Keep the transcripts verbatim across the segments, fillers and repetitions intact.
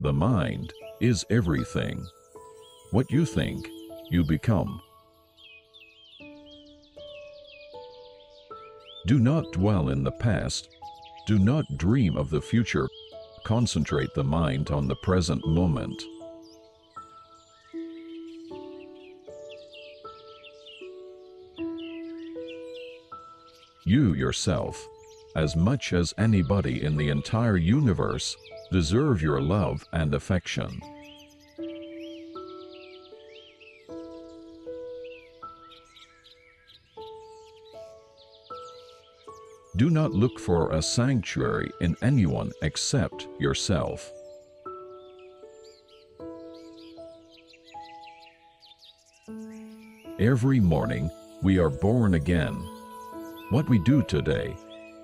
The mind is everything. What you think, you become. Do not dwell in the past. Do not dream of the future. Concentrate the mind on the present moment. You yourself, as much as anybody in the entire universe, deserve your love and affection. Do not look for a sanctuary in anyone except yourself. Every morning, we are born again. What we do today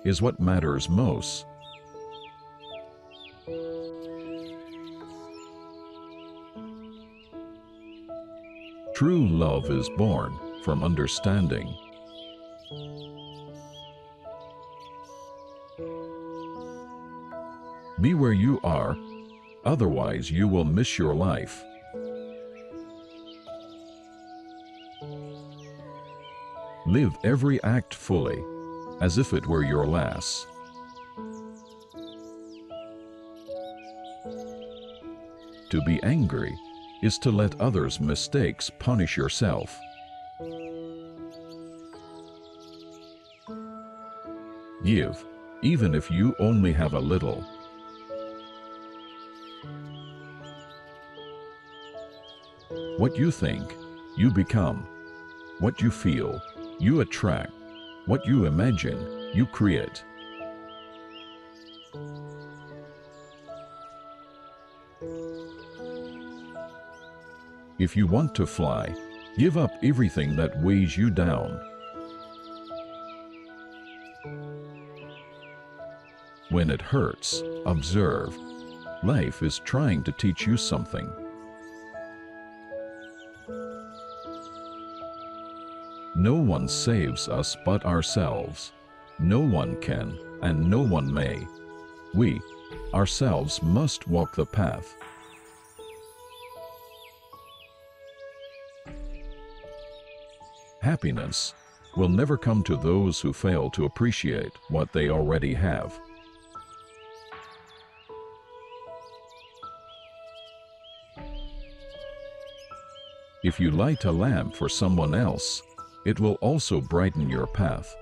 is what matters most. True love is born from understanding. Be where you are, otherwise you will miss your life. Live every act fully, as if it were your last. To be angry is to let others' mistakes punish yourself. Give, even if you only have a little. What you think, you become. What you feel, you attract. What you imagine, you create. If you want to fly, give up everything that weighs you down. When it hurts, observe. Life is trying to teach you something. No one saves us but ourselves. No one can, and no one may. We, ourselves, must walk the path. Happiness will never come to those who fail to appreciate what they already have. If you light a lamp for someone else, it will also brighten your path.